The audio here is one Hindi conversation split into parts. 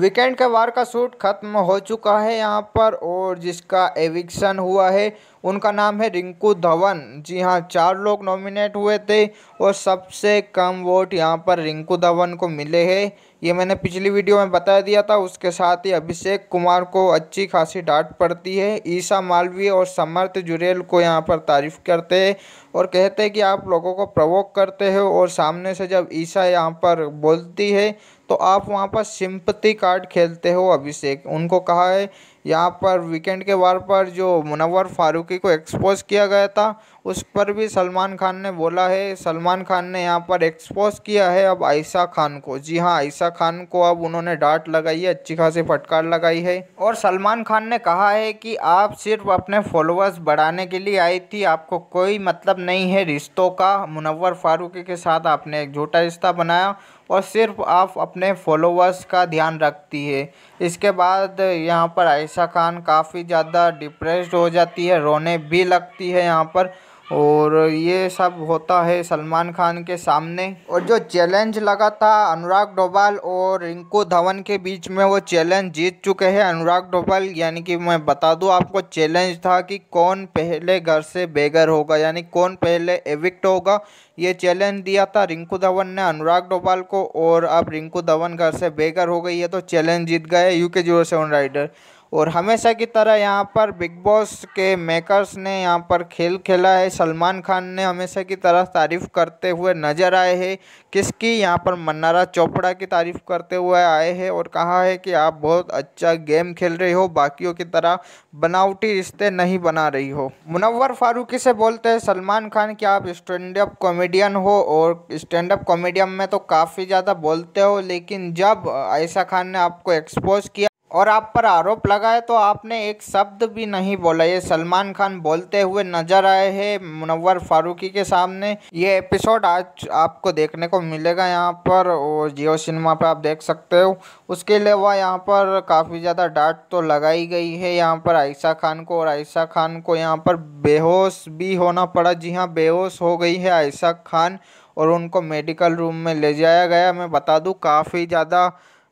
वीकेंड का वार का शूट खत्म हो चुका है यहाँ पर, और जिसका एविक्शन हुआ है उनका नाम है रिंकू धवन। जी हाँ, 4 लोग नॉमिनेट हुए थे और सबसे कम वोट यहाँ पर रिंकू धवन को मिले हैं। ये मैंने पिछली वीडियो में बता दिया था। उसके साथ ही अभिषेक कुमार को अच्छी खासी डांट पड़ती है। ईशा मालवीय और समर्थ जुरेल को यहाँ पर तारीफ़ करते हैं और कहते हैं कि आप लोगों को प्रवोक करते हो, और सामने से जब ईशा यहाँ पर बोलती है तो आप वहाँ पर सिंपैथी कार्ड खेलते हो अभिषेक। उनको कहा है यहाँ पर वीकेंड के वार पर जो मुनव्वर फारूकी को एक्सपोज किया गया था उस पर भी सलमान खान ने बोला है। सलमान खान ने यहाँ पर एक्सपोज किया है अब आयशा खान को। जी हाँ, आयशा खान को अब उन्होंने डांट लगाई है, अच्छी खासी फटकार लगाई है। और सलमान खान ने कहा है कि आप सिर्फ अपने फॉलोअर्स बढ़ाने के लिए आई थी, आपको कोई मतलब नहीं है रिश्तों का। मुनव्वर फारूकी के साथ आपने एक झूठा रिश्ता बनाया और सिर्फ आप अपने फॉलोअर्स का ध्यान रखती है। इसके बाद यहाँ पर आयशा खान काफ़ी ज़्यादा डिप्रेस्ड हो जाती है, रोने भी लगती है यहाँ पर, और ये सब होता है सलमान खान के सामने। और जो चैलेंज लगा था अनुराग डोभाल और रिंकू धवन के बीच में, वो चैलेंज जीत चुके हैं अनुराग डोभाल। यानी कि मैं बता दूं आपको, चैलेंज था कि कौन पहले घर से बेघर होगा, यानी कौन पहले एविक्ट होगा। ये चैलेंज दिया था रिंकू धवन ने अनुराग डोभाल को, और अब रिंकू धवन घर से बेघर हो गई है तो चैलेंज जीत गए UK07 राइडर। और हमेशा की तरह यहाँ पर बिग बॉस के मेकर्स ने यहाँ पर खेल खेला है। सलमान खान ने हमेशा की तरह तारीफ़ करते हुए नज़र आए हैं। किसकी? यहाँ पर मन्नारा चोपड़ा की तारीफ़ करते हुए आए हैं और कहा है कि आप बहुत अच्छा गेम खेल रही हो, बाकियों की तरह बनावटी रिश्ते नहीं बना रही हो। मुनव्वर फारूकी से बोलते हैं सलमान खान कि आप स्टैंड अप कॉमेडियन हो, और स्टैंड अप कॉमेडियन में तो काफ़ी ज़्यादा बोलते हो, लेकिन जब आयशा खान ने आपको एक्सपोज किया और आप पर आरोप लगाए तो आपने एक शब्द भी नहीं बोला। ये सलमान खान बोलते हुए नजर आए हैं मुनव्वर फारूकी के सामने। ये एपिसोड आज आपको देखने को मिलेगा यहाँ पर, और जियो सिनेमा पर आप देख सकते हो। उसके अलावा यहाँ पर काफ़ी ज़्यादा डांट तो लगाई गई है यहाँ पर आयशा खान को, और आयशा खान को यहाँ पर बेहोश भी होना पड़ा। जी हाँ, बेहोश हो गई है आयशा खान और उनको मेडिकल रूम में ले जाया गया। मैं बता दूँ, काफ़ी ज़्यादा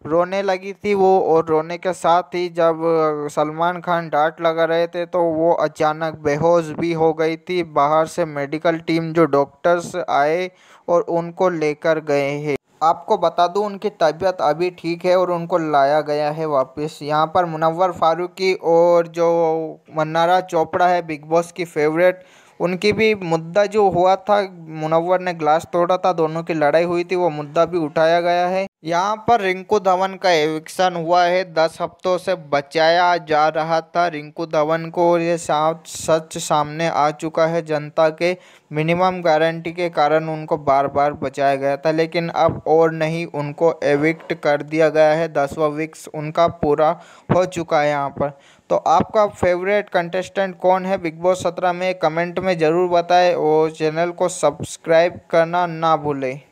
रोने लगी थी वो, और रोने के साथ ही जब सलमान खान डांट लगा रहे थे तो वो अचानक बेहोश भी हो गई थी। बाहर से मेडिकल टीम जो डॉक्टर्स आए और उनको लेकर गए हैं। आपको बता दूं, उनकी तबीयत अभी ठीक है और उनको लाया गया है वापस। यहाँ पर मुनव्वर फारूकी और जो मन्नारा चोपड़ा है बिग बॉस की फेवरेट, उनकी भी मुद्दा जो हुआ था, मुनव्वर ने ग्लास तोड़ा था, दोनों की लड़ाई हुई थी, वो मुद्दा भी उठाया गया है। यहाँ पर रिंकू धवन का एविक्शन हुआ है। 10 हफ्तों से बचाया जा रहा था रिंकू धवन को, और ये सच सामने आ चुका है। जनता के मिनिमम गारंटी के कारण उनको बार बार बचाया गया था, लेकिन अब और नहीं, उनको एविक्ट कर दिया गया है। 10वां विक्स उनका पूरा हो चुका है यहाँ पर। तो आपका फेवरेट कंटेस्टेंट कौन है बिग बॉस 17 में, कमेंट में ज़रूर बताएं, और चैनल को सब्सक्राइब करना ना भूलें।